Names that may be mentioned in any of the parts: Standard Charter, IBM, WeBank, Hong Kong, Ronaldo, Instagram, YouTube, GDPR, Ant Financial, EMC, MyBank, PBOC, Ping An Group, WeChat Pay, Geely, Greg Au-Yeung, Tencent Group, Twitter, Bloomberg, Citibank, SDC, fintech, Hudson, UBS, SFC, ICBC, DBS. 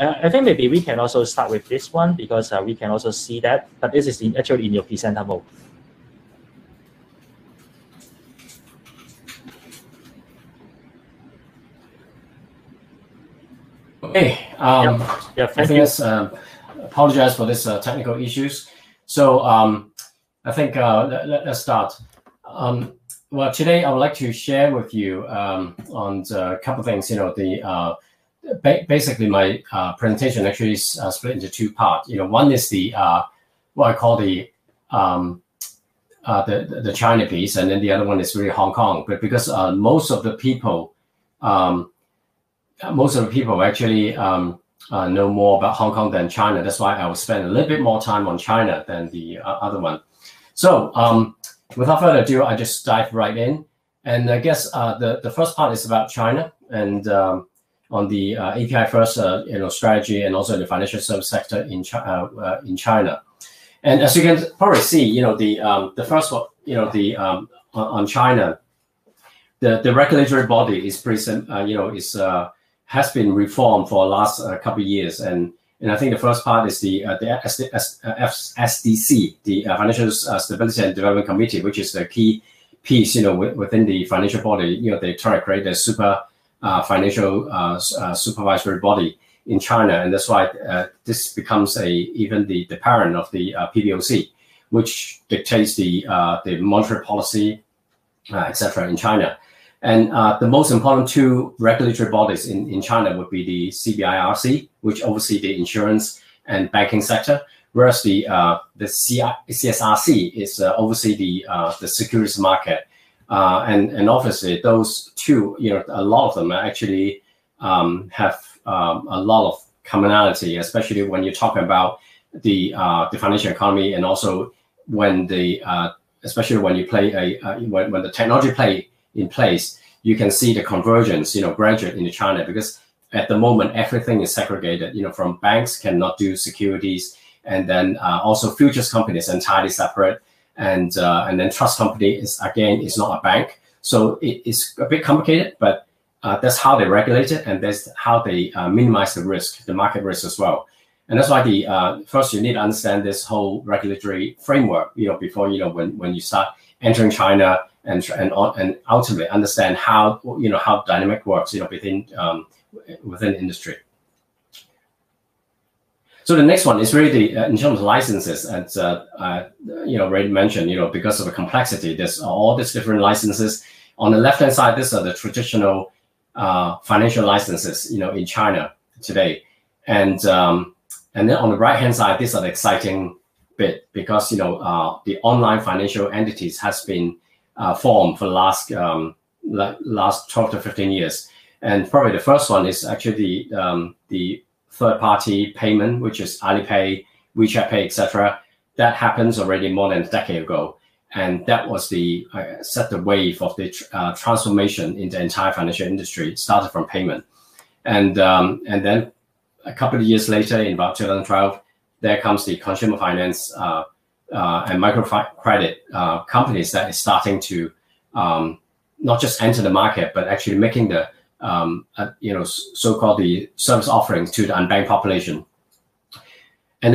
I think maybe we can also start with this one because we can also see that, but this is in, actually in your presenter mode. Okay, I think that's, apologize for this technical issues. So I think let's start. Well, today I would like to share with you on a couple of things. You know, the basically my presentation actually is split into two parts. You know, one is the what I call the China piece, and then the other one is really Hong Kong. But because most of the people actually know more about Hong Kong than China. That's why I will spend a little bit more time on China than the other one. So without further ado, I just dive right in. And I guess the first part is about China and on the API first you know, strategy and also the financial service sector in China. And as you can probably see, you know, the first one, you know, the on China, the regulatory body is present, you know, is has been reformed for the last couple of years, and I think the first part is the SDC, the Financial Stability and Development Committee, which is the key piece, you know, within the financial body. You know, they try to create a super financial supervisory body in China, and that's why this becomes even the parent of the PBOC, which dictates the monetary policy, etc. in China. And the most important two regulatory bodies in China would be the CBIRC, which oversees the insurance and banking sector, whereas the CSRC is oversees the securities market. And obviously those two, you know, a lot of them actually have a lot of commonality, especially when you're talking about the financial economy, and also when the especially when you play when the technology play in place, you can see the convergence, you know, graduate in China, because at the moment everything is segregated, you know, from banks cannot do securities, and then also futures companies entirely separate, and then trust company is again is not a bank, so it is a bit complicated, but that's how they regulate it, and that's how they minimize the risk, the market risk as well. And that's why the first you need to understand this whole regulatory framework, you know, before, you know, when you start entering China, and ultimately understand how, you know, how dynamic works, you know, within industry. So the next one is really in terms of licenses, and you know, already mentioned, you know, because of the complexity, there's all these different licenses. On the left hand side, these are the traditional financial licenses, you know, in China today, and then on the right hand side, these are the exciting bit, because, you know, the online financial entities has been formed for the last 12 to 15 years, and probably the first one is actually the third-party payment, which is Alipay, WeChat Pay, etc. That happens already more than a decade ago, and that was the set the wave of the transformation in the entire financial industry. It started from payment, and then a couple of years later, in about 2012, there comes the consumer finance. And microcredit companies that is starting to not just enter the market, but actually making the you know, so-called the service offerings to the unbanked population. And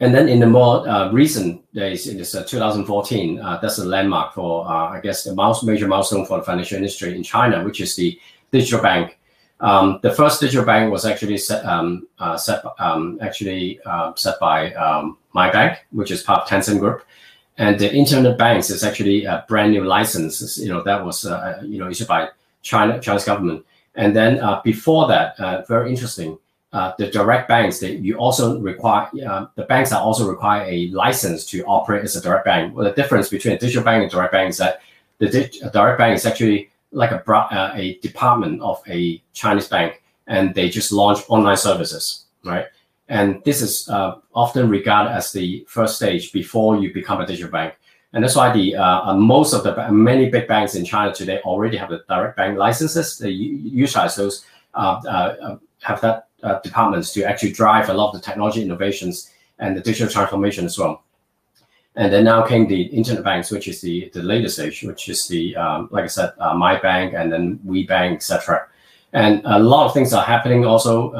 then in the more recent days, in this 2014, that's a landmark for I guess the major milestone for the financial industry in China, which is the digital bank. The first digital bank was actually set by MyBank, which is part of Tencent Group, and the internet banks is actually a brand new license. You know, that was you know, issued by China's government. And then before that, very interesting, the direct banks. You also require the banks are also require a license to operate as a direct bank. Well, the difference between a digital bank and direct bank is that the direct bank is actually like a department of a Chinese bank, and they just launch online services, right? And this is often regarded as the first stage before you become a digital bank. And that's why the most of the many big banks in China today already have the direct bank licenses. They utilize those, have that departments to actually drive a lot of the technology innovations and the digital transformation as well. And then now came the internet banks, which is the latest stage, which is the like I said, MyBank and then WeBank, etc. And a lot of things are happening also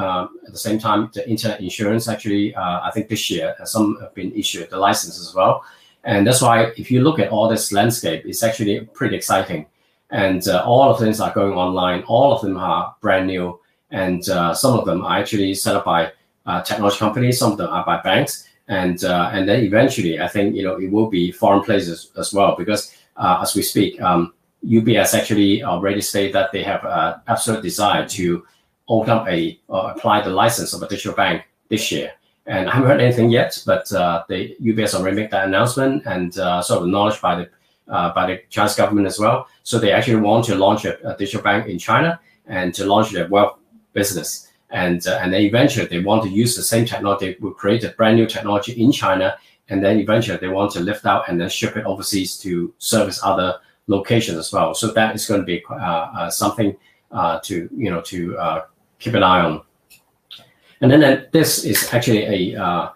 at the same time. The internet insurance, actually, I think this year, some have been issued the license as well. And that's why if you look at all this landscape, it's actually pretty exciting. And all of things are going online. All of them are brand new. And some of them are actually set up by technology companies. Some of them are by banks. And then eventually, I think, you know, it will be foreign places as well, because as we speak, UBS actually already stated that they have an absolute desire to open up a apply the license of a digital bank this year. And I haven't heard anything yet, but UBS already made that announcement and sort of acknowledged by the Chinese government as well. So they actually want to launch a digital bank in China and to launch their wealth business. And then eventually they want to use the same technology. They will create a brand new technology in China, and then eventually they want to lift out and then ship it overseas to service other locations as well. So that is going to be something to, you know, to keep an eye on. And then this is actually a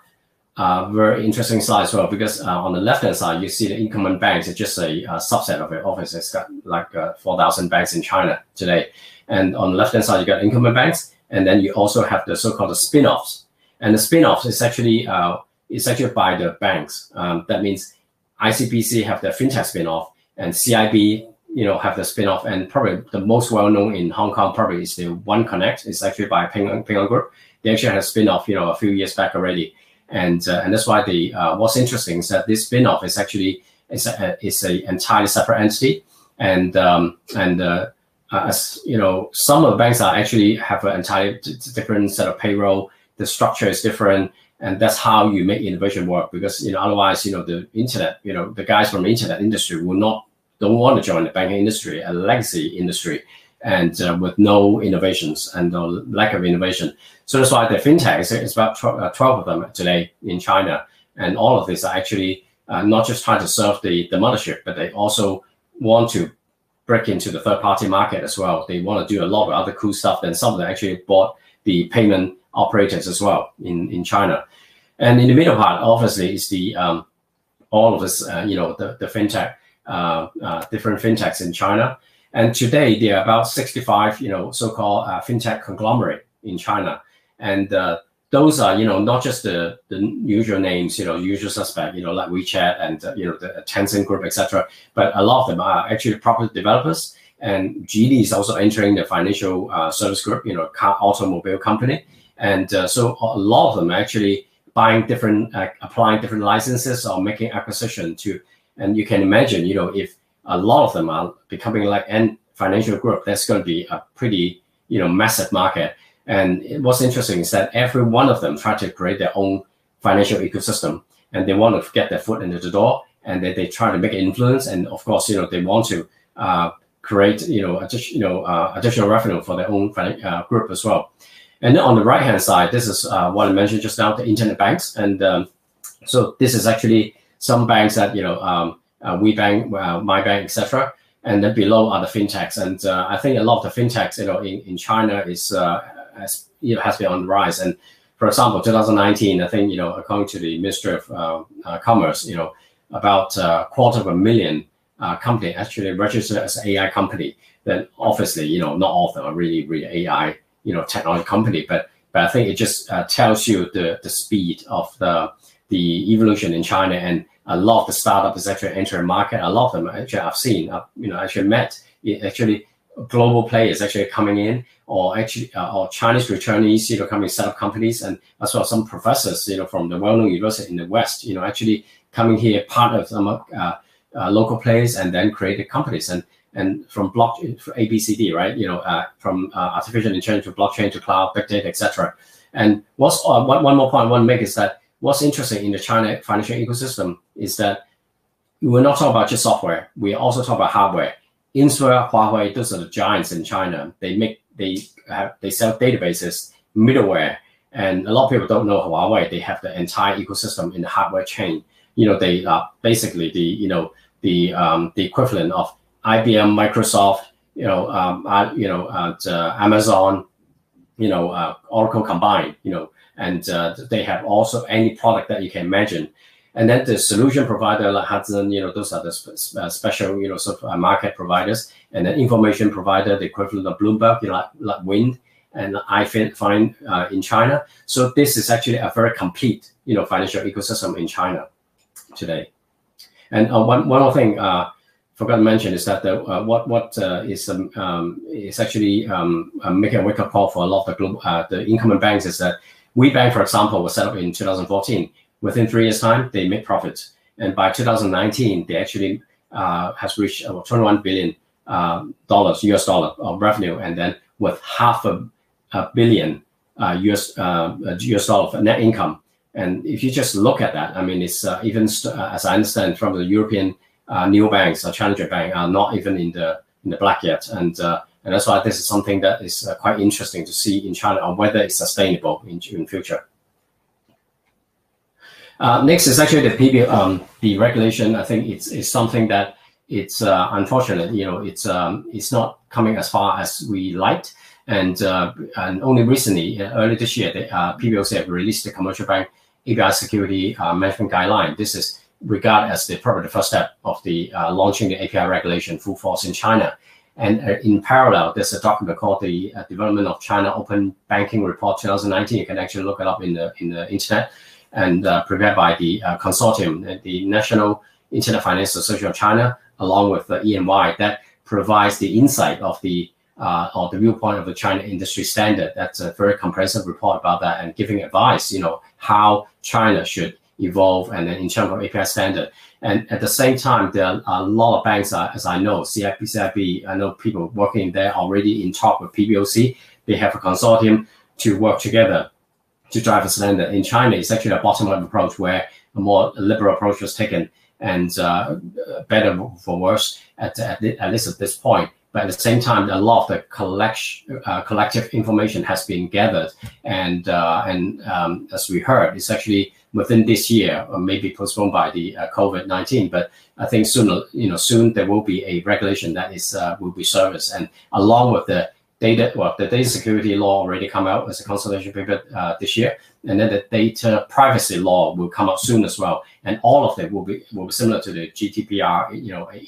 very interesting slide as well, because on the left-hand side, you see the incumbent banks. It's just a subset of it. Obviously, it's got like 4,000 banks in China today. And on the left-hand side, you got incumbent banks. And then you also have the so-called spin-offs. And the spin-offs is actually by the banks. That means ICBC have their fintech spin-off, and CIB, you know, have the spin-off. And probably the most well-known in Hong Kong probably is the One Connect. It's actually by Ping An Group. They actually had a spin-off, you know, a few years back already. And that's why the what's interesting is that this spin-off is actually is an entirely separate entity. As you know, some of the banks are actually have an entirely different set of payroll. The structure is different, and that's how you make innovation work. Because, you know, otherwise, you know, the internet, you know, the guys from the internet industry will don't want to join the banking industry, a legacy industry, and with no innovations and the lack of innovation. So that's why the fintech is about 12 of them today in China, and all of these are actually not just trying to serve the mothership, but they also want to break into the third-party market as well. They want to do a lot of other cool stuff. Then some of them actually bought the payment operators as well in China. And in the middle part, obviously, is the all of this, you know, the fintech, different fintechs in China. And today there are about 65, you know, so-called fintech conglomerate in China. And those are, you know, not just the usual names, you know, usual suspect, you know, like WeChat and, you know, the Tencent Group, etc. But a lot of them are actually property developers. And Geely is also entering the financial service group, you know, car automobile company. And so a lot of them are actually buying different, applying different licenses or making acquisition to, and you can imagine, you know, if a lot of them are becoming like Ant Financial Group, that's going to be a pretty, you know, massive market. And what's interesting is that every one of them try to create their own financial ecosystem, and they want to get their foot into the door, and they try to make an influence. And of course, you know, they want to create, you know, additional revenue for their own group as well. And then on the right-hand side, this is what I mentioned just now, the internet banks. And so this is actually some banks that, you know, WeBank, MyBank, etc. And then below are the fintechs. And I think a lot of the fintechs, you know, in China is has been on the rise. And for example, 2019, I think, you know, according to the Ministry of Commerce, you know, about 250,000 companies actually registered as AI company. Then obviously, you know, not all of them are really AI, you know, technology company, but I think it just tells you the speed of the evolution in China. And a lot of the startup is actually entering market. A lot of them actually I've seen, you know, actually met it, actually global players actually coming in, or actually or Chinese returnees, you know, coming set up companies, and as well some professors, you know, from the well-known university in the West, you know, actually coming here, partner with some local players, and then created companies. And from blockchain, ABCD, right? You know, from artificial intelligence to blockchain to cloud, big data, etc. And what's one more point I want to make is that what's interesting in the China financial ecosystem is that we're not talking about just software. We also talk about hardware. Intel, Huawei, those are the giants in China. They sell databases, middleware, and a lot of people don't know Huawei. They have the entire ecosystem in the hardware chain. You know, they are basically the, you know, the equivalent of IBM, Microsoft, you know, Amazon, you know, Oracle combined, you know, and they have also any product that you can imagine. And then the solution provider like Hudson, those are the special, sort of market providers. And the information provider, the equivalent of Bloomberg, like Wind and iFind in China. So this is actually a very complete, financial ecosystem in China today. And one more thing forgot to mention is that the, is actually making a wake-up call for a lot of the incumbent banks is that WeBank, for example, was set up in 2014. Within 3 years' time, they made profits, and by 2019, they actually has reached $21 billion US dollar of revenue, and then with half a billion US dollar of net income. And if you just look at that, I mean, it's even as I understand from the European new banks or challenger bank are not even in the black yet, and that's why this is something that is quite interesting to see in China on whether it's sustainable in future. Next is actually the the regulation. I think it's something that it's unfortunate. It's not coming as far as we liked, and only recently, early this year, the PBOC have released the commercial bank API security management guideline. This is regarded as the probably the first step of the launching the API regulation full force in China. And in parallel, there's a document called the Development of China Open Banking Report 2019. You can actually look it up in the internet. And prepared by the consortium, the National Internet Finance Association of China, along with the EMI, that provides the insight of the or the viewpoint of the China industry standard. That's a very comprehensive report about that and giving advice, how China should evolve and then in terms of API standard. And at the same time, there are a lot of banks, as I know, CIB, I know people working there already in talk with PBOC. They have a consortium to work together to drive a standard. In China, it's actually a bottom-up approach where a more liberal approach was taken, and better for worse, at least at this point. But at the same time, a lot of the collective information has been gathered, and as we heard, it's actually within this year, or maybe postponed by the COVID-19. But I think soon there will be a regulation that is will be serviced, and along with the data, well, the data security law already come out as a consultation paper this year, and then the data privacy law will come out soon as well. And all of them will be similar to the GDPR,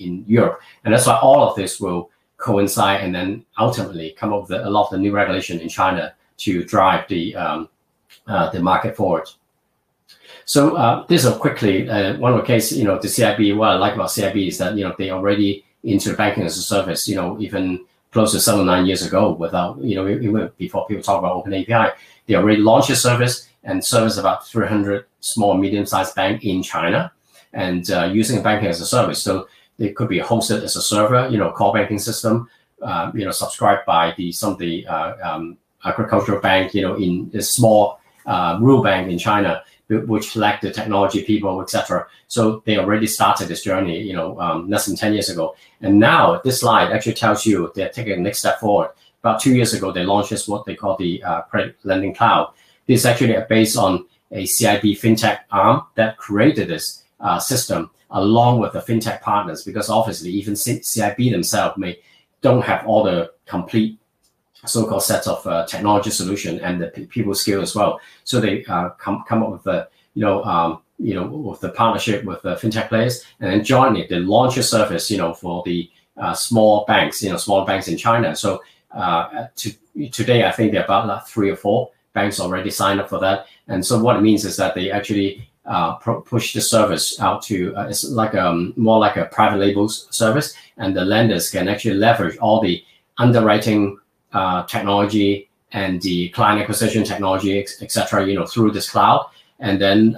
in Europe. And that's why all of this will coincide, and then ultimately come up with a lot of the new regulation in China to drive the market forward. So this is quickly one of the cases. The CIB. What I like about CIB is that they already into banking as a service. Even close to 7 or 9 years ago, without even before people talk about open API, they already launched a service and service about 300 small and medium-sized banks in China, and using banking as a service. So they could be hosted as a server, core banking system, subscribed by some of the agricultural bank, in the small rural bank in China, which lack the technology people, etc. So they already started this journey, less than 10 years ago. And now this slide actually tells you they're taking the next step forward. About 2 years ago, they launched this, what they call the credit lending cloud. This is actually based on a CIB fintech arm that created this system along with the fintech partners, because obviously even CIB themselves don't have all the complete so-called sets of technology solution and the people skill as well. So they come up with the with the partnership with the fintech players, and then jointly they launch a service for the small banks, small banks in China. So today I think there are about like 3 or 4 banks already signed up for that. And so what it means is that they actually push the service out to it's like more like a private label service, and the lenders can actually leverage all the underwriting technology and the client acquisition technology, etc., through this cloud. And then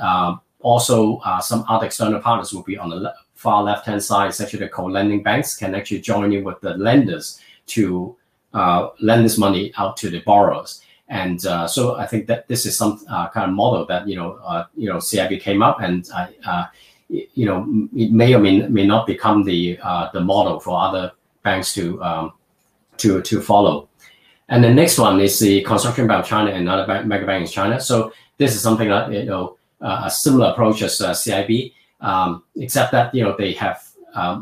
also some other external partners will be on the far left-hand side. It's actually the co-lending banks can actually join in with the lenders to lend this money out to the borrowers. And so I think that this is some kind of model that CIB came up, and it may or may not become the model for other banks to follow. And the next one is the Construction Bank of China and another mega bank in China. So this is something that a similar approach as CIB, except that they have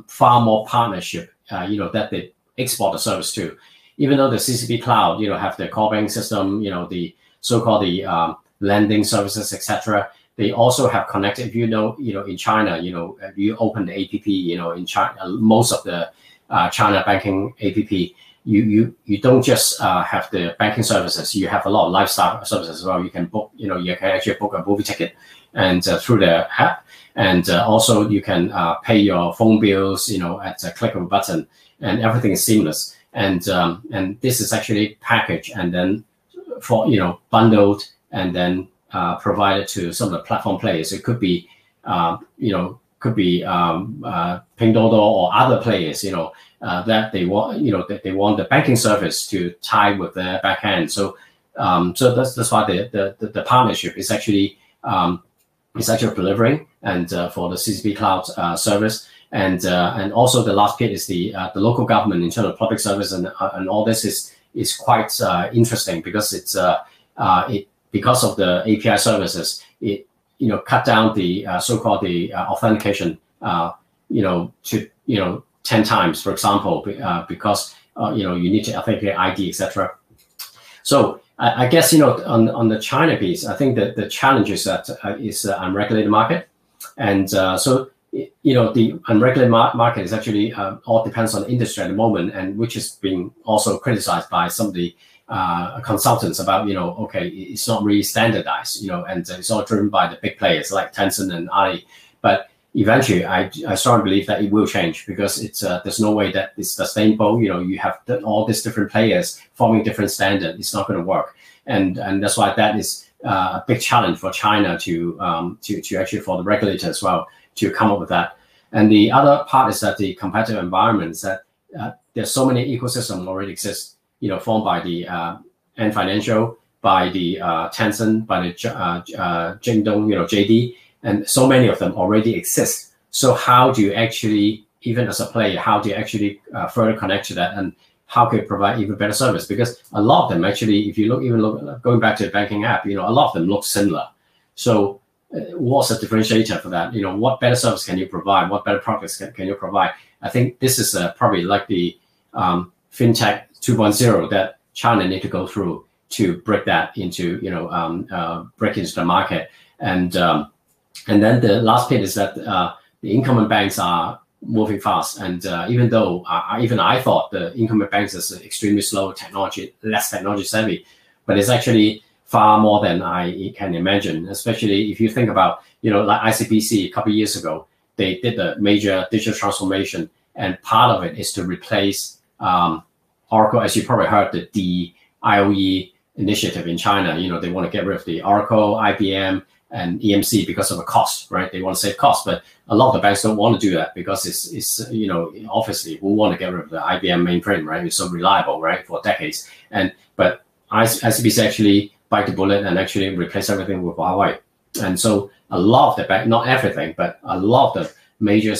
far more partnership. That they export the service to, even though the CCP cloud have the core banking system, the so-called the lending services, etc. They also have connected. If you know, in China, if you open the app, in China, most of the China banking app, you don't just have the banking services. You have a lot of lifestyle services as well. You can book, you can actually book a movie ticket, and through the app, and also you can pay your phone bills, at a click of a button, and everything is seamless. And this is actually packaged and then for bundled and then provided to some of the platform players. It could be, Pinduoduo or other players, that they want, that they want the banking service to tie with their backend. So, so that's why the partnership is actually delivering, and for the CCP cloud service, and also the last bit is the local government in terms of public service, and all this is quite interesting because it's because of the API services, it cut down the so-called the authentication, to 10 times, for example, because you need to authenticate ID, etc. So I guess on the China piece, I think that the challenge is that is unregulated market, and so the unregulated market is actually all depends on the industry at the moment, and which is being also criticized by some of the consultants about, okay, it's not really standardized, and it's all driven by the big players like Tencent and Ali. But eventually, I strongly believe that it will change because it's there's no way that it's sustainable. You have all these different players forming different standards. It's not going to work, and that's why that is a big challenge for China to actually for the regulator as well to come up with that. And the other part is that the competitive environment is that there's so many ecosystems already exist, formed by the Ant Financial, by the Tencent, by the Jingdong, JD, and so many of them already exist. So how do you actually, even as a player, how do you actually further connect to that, and how can you provide even better service? Because a lot of them actually, if you look, going back to the banking app, a lot of them look similar. So what's a differentiator for that? What better service can you provide? What better products can you provide? I think this is probably like the fintech 2.0 that China need to go through to break that into, break into the market. And then the last bit is that the incumbent banks are moving fast. And even though even I thought the incumbent banks is extremely slow, less technology savvy, but it's actually far more than I can imagine, especially if you think about, like ICBC a couple of years ago, they did a major digital transformation. And part of it is to replace Oracle, as you probably heard, the DIOE initiative in China. They want to get rid of the Oracle, IBM, and EMC because of a cost, right? They want to save cost, but a lot of the banks don't want to do that because it's obviously we want to get rid of the IBM mainframe, right? It's so reliable, right, for decades. But ICBC actually bite the bullet and actually replace everything with Huawei. And so a lot of the bank, not everything, but a lot of the major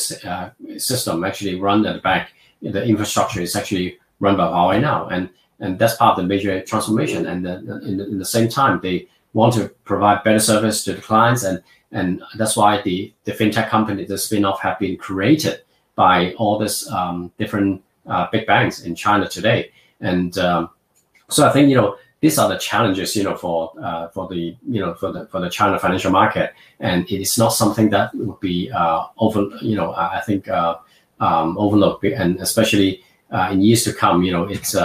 system actually run at the bank. The infrastructure is actually run by Huawei now, and that's part of the major transformation. And in the same time, they want to provide better service to the clients, and that's why the fintech company, the spin-off, have been created by all these different big banks in China today. And so I think these are the challenges for the China financial market, and it is not something that would be overlooked, and especially in years to come, it's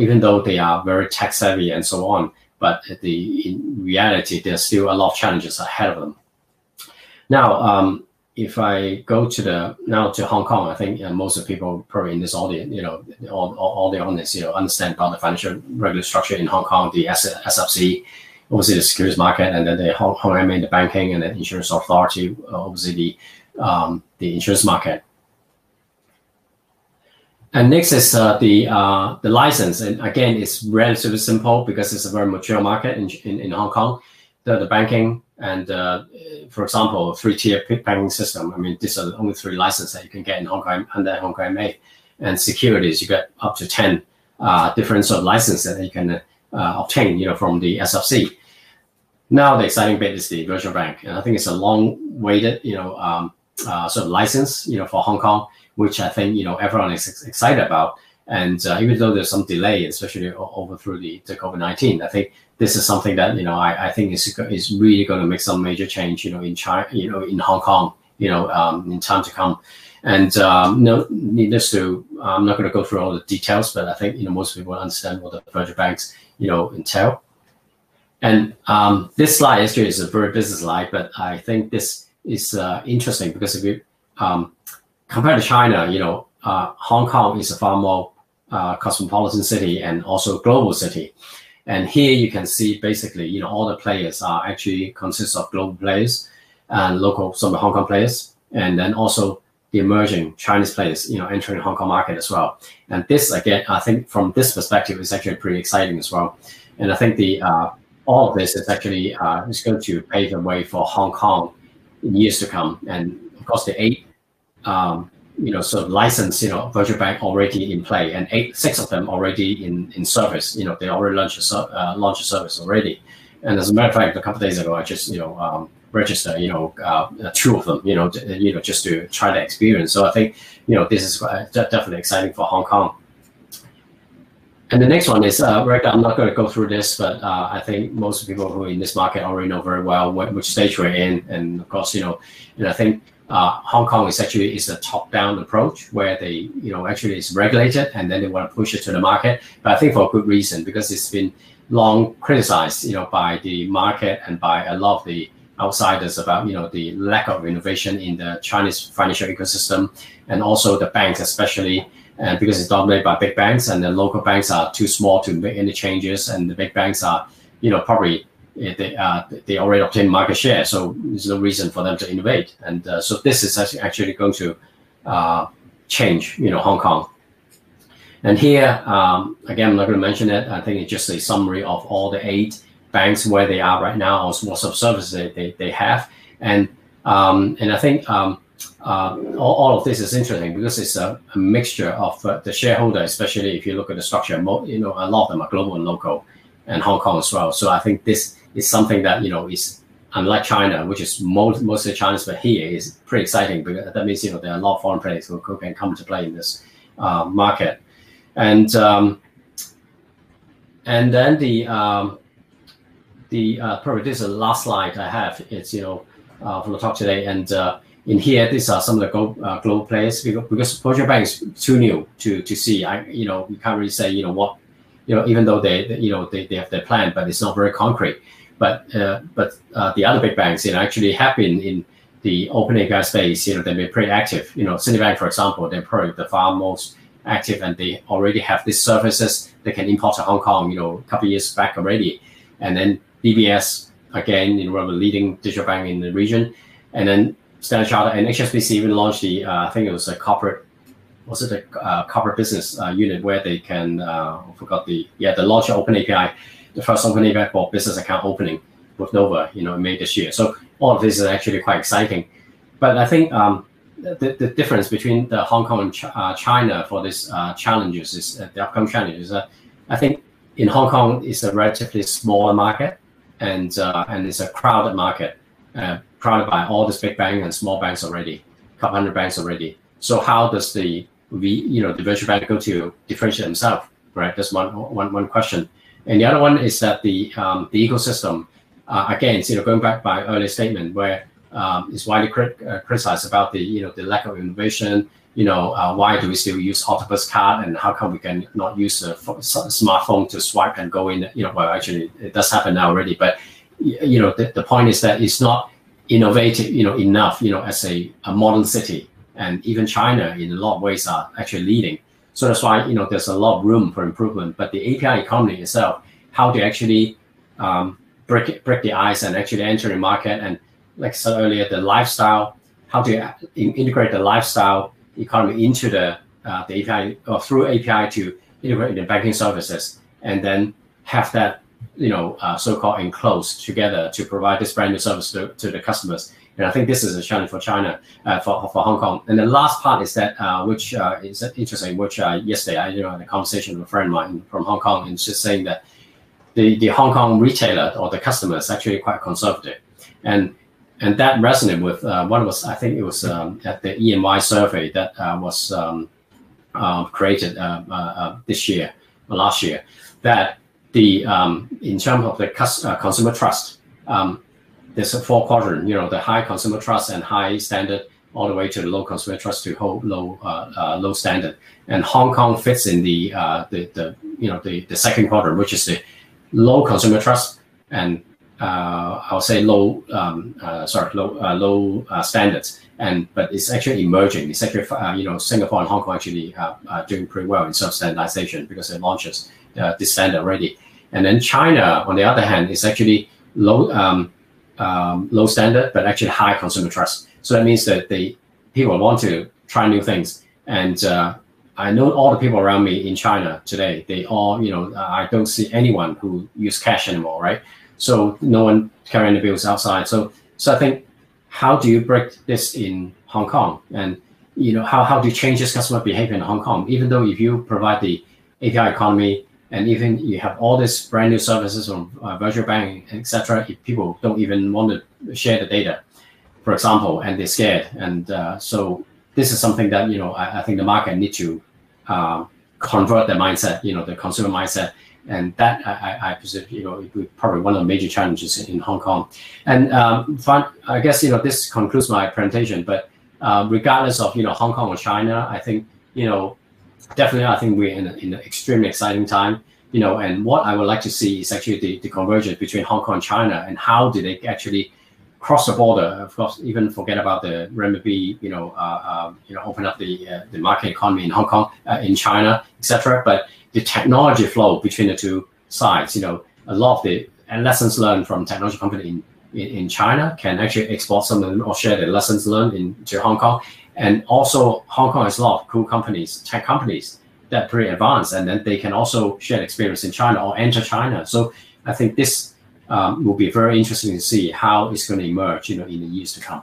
even though they are very tech savvy and so on, but in reality, there's still a lot of challenges ahead of them. Now, if I go now to Hong Kong, I think most of the people probably in this audience, all the audience, understand about the financial regulatory structure in Hong Kong, the SFC, obviously the securities market, and then the Hong Kong MA, the banking and the insurance authority, obviously the insurance market. And next is the license, and again, it's relatively simple because it's a very mature market in Hong Kong. The banking and, for example, three-tier banking system. I mean, these are the only three licenses that you can get in Hong Kong under Hong Kong MA. And securities, you get up to 10 different sort of licenses that you can obtain, from the SFC. Now, the exciting bit is the virtual bank, and I think it's a long-waited, sort of license, for Hong Kong, which I think everyone is excited about. And even though there's some delay, especially over through the COVID-19, I think this is something that, you know, I think is really going to make some major change, you know, in China, you know, in Hong Kong, you know, in time to come. And no, needless to, I'm not going to go through all the details, but I think, you know, most people understand what the virtual banks, you know, entail. And this slide actually is a very business slide, but I think this is interesting because if you compare to China, you know, Hong Kong is a far more cosmopolitan city and also global city. And here you can see basically, you know, all the players are actually consists of global players and local, some of the Hong Kong players, and then also the emerging Chinese players, you know, entering the Hong Kong market as well. And this, again, I think from this perspective is actually pretty exciting as well. And I think the all of this is actually is going to pave the way for Hong Kong in years to come. And of course, the 8, you know, sort of license, you know, virtual bank already in play, and 6 of them already in service. You know, they already launched a service already. And as a matter of fact, a couple of days ago, I just, you know, register, you know, 2 of them, you know, just to try the experience. So I think, you know, this is definitely exciting for Hong Kong. And the next one is, I'm not going to go through this, but I think most people who are in this market already know very well which stage we're in. And of course, you know, and I think Hong Kong is actually a top-down approach where they, you know, actually is regulated and then they want to push it to the market. But I think for a good reason, because it's been long criticized, you know, by the market and by a lot of the outsiders about, you know, the lack of innovation in the Chinese financial ecosystem and also the banks especially. And because it's dominated by big banks and the local banks are too small to make any changes, and the big banks are, you know, probably they already obtain market share, so there's no reason for them to innovate. And so this is actually going to change, you know, Hong Kong. And here again, I'm not going to mention it. I think it's just a summary of all the 8 banks where they are right now, or what sort of services they have. And and I think all of this is interesting because it's a mixture of the shareholder, especially if you look at the structure, you know, a lot of them are global and local, and Hong Kong as well. So I think this is something that, you know, is unlike China, which is mostly Chinese, but here is pretty exciting because that means, you know, there are a lot of foreign players who can come to play in this market. And then the probably this is the last slide I have. It's, you know, from the talk today. And in here, these are some of the global players, because virtual bank is too new to see. You know, we can't really say, you know, what, you know, even though they, you know, they have their plan, but it's not very concrete. But the other big banks, you know, actually have been in the open API space. You know, they've been pretty active. You know, Citibank, for example, they're probably the far most active, and they already have these services they can import to Hong Kong, you know, a couple of years back already. And then DBS, again, you know, one of the leading digital bank in the region. And then Standard Charter and HSBC even launched the, I think it was a corporate, was it a corporate business unit where they can, I forgot the, yeah, they launched Open API, the first Open API for business account opening with Nova, you know, in May this year. So all of this is actually quite exciting. But I think the difference between the Hong Kong and China for these challenges is, the upcoming challenges, I think in Hong Kong it's a relatively smaller market, and it's a crowded market. Crowded by all these big banks and small banks already, a couple hundred banks already. So how does the virtual bank go to differentiate themselves, right? That's one question. And the other one is that the ecosystem, again, you know, going back by earlier statement where it's widely criticized about the, you know, the lack of innovation. You know, why do we still use Octopus card, and how come we can not use a smartphone to swipe and go in? You know, well, actually it does happen now already, but you know, the point is that it's not innovative, you know, enough, you know, as a modern city. And even China in a lot of ways are actually leading. So that's why, you know, there's a lot of room for improvement. But the API economy itself, how to actually break the ice and actually enter the market. And like I said earlier, the lifestyle, how to integrate the lifestyle economy into the API, or through API to integrate the banking services, and then have that, you know, so-called enclosed together to provide this brand new service to the customers. And I think this is a challenge for China, for Hong Kong. And the last part is that, which is interesting, which yesterday I, you know, had a conversation with a friend of mine from Hong Kong, and she's saying that the Hong Kong retailer or the customer is actually quite conservative. And that resonated with one was, I think it was at the EMI survey that was created this year or last year, that the in terms of the consumer trust, there's a four quadrant, you know, the high consumer trust and high standard all the way to the low consumer trust to low low standard, and Hong Kong fits in the second quadrant, which is the low consumer trust and I'll say low standards, but it's actually emerging. It's actually you know, Singapore and Hong Kong actually are doing pretty well in self standardization because it launches this standard already. And then China, on the other hand, is actually low standard but actually high consumer trust. So that means that people want to try new things. And I know all the people around me in China today, they all, you know, I don't see anyone who use cash anymore, right? So no one carrying the bills outside. So I think, how do you break this in Hong Kong? And, you know, how do you change this customer behavior in Hong Kong? Even though if you provide the API economy and even you have all these brand new services on virtual banking, et cetera, if people don't even want to share the data, for example, and they're scared. And so this is something that, you know, I think the market need to convert their mindset, you know, the consumer mindset. And that, I presume, you know, it would probably one of the major challenges in Hong Kong. And I guess, you know, this concludes my presentation, but regardless of, you know, Hong Kong or China, I think, you know, definitely, I think we're in an extremely exciting time, you know, and what I would like to see is actually the convergence between Hong Kong and China, and how do they actually cross the border, of course, even forget about the renminbi, you know, open up the market economy in Hong Kong, in China, etc. But the technology flow between the two sides, you know, a lot of the lessons learned from technology company in China can actually export some of them or share the lessons learned to Hong Kong. And also Hong Kong has a lot of cool companies, tech companies that are pretty advanced, and then they can also share experience in China or enter China. So I think this will be very interesting to see how it's going to emerge, you know, in the years to come.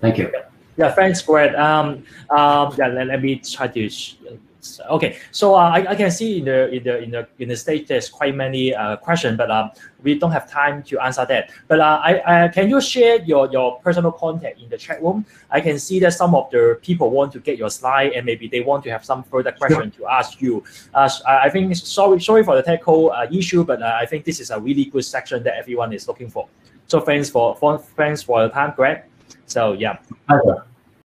Thank you. Yeah, thanks, Brett. Yeah, let me try to. Okay, so I can see in the stage there's quite many questions, but we don't have time to answer that. But can you share your personal contact in the chat room? I can see that some of the people want to get your slide, and maybe they want to have some further question to ask you. I think sorry for the technical issue, but I think this is a really good section that everyone is looking for. So thanks for the time, Greg. So yeah. Hi.